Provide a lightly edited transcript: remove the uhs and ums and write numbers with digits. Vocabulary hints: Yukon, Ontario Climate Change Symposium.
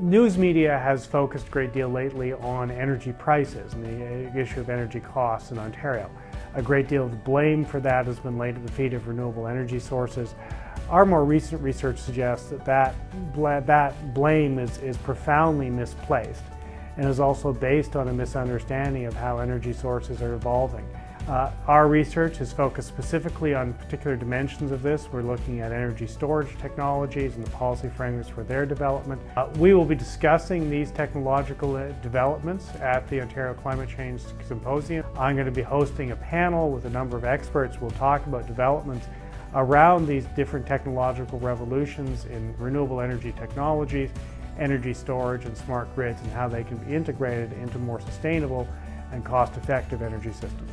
News media has focused a great deal lately on energy prices and the issue of energy costs in Ontario. A great deal of blame for that has been laid at the feet of renewable energy sources. Our more recent research suggests that that blame is profoundly misplaced and is also based on a misunderstanding of how energy sources are evolving. Our research is focused specifically on particular dimensions of this. We're looking at energy storage technologies and the policy frameworks for their development. We will be discussing these technological developments at the Ontario Climate Change Symposium. I'm going to be hosting a panel with a number of experts. We'll talk about developments around these different technological revolutions in renewable energy technologies, energy storage and smart grids, and how they can be integrated into more sustainable and cost-effective energy systems.